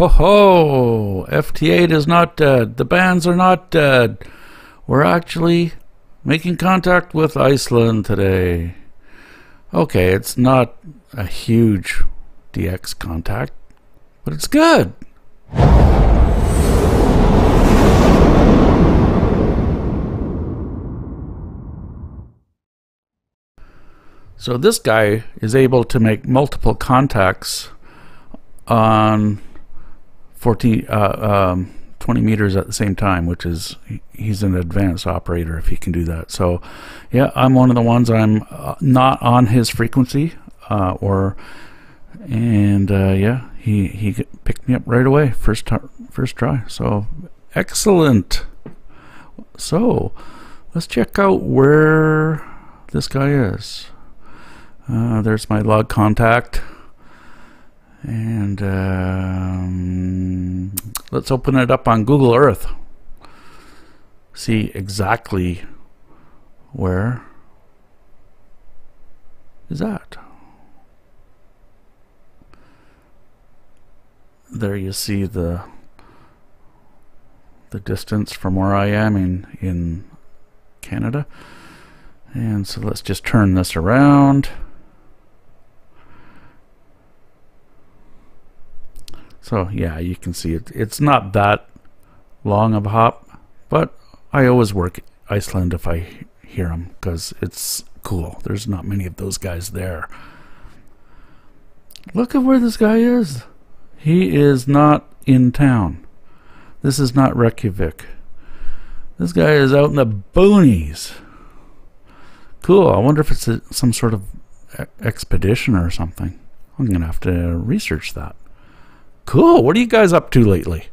Ho ho! FT8 is not dead. The bands are not dead. We're actually making contact with Iceland today. Okay, it's not a huge DX contact, but it's good. So this guy is able to make multiple contacts on 20 meters at the same time, which is, he's an advanced operator if he can do that. So yeah, I'm one of the ones. I'm not on his frequency, yeah, he picked me up right away, first try. So excellent. So let's check out where this guy is. There's my log contact. And let's open it up on Google Earth. See exactly where is that. There you see the distance from where I am in Canada. And so let's just turn this around. So yeah, you can see it. It's not that long of a hop, but I always work Iceland if I hear them because it's cool. There's not many of those guys there. Look at where this guy is. He is not in town. This is not Reykjavik. This guy is out in the boonies. Cool. I wonder if it's some sort of expedition or something. I'm gonna have to research that. Cool. What are you guys up to lately?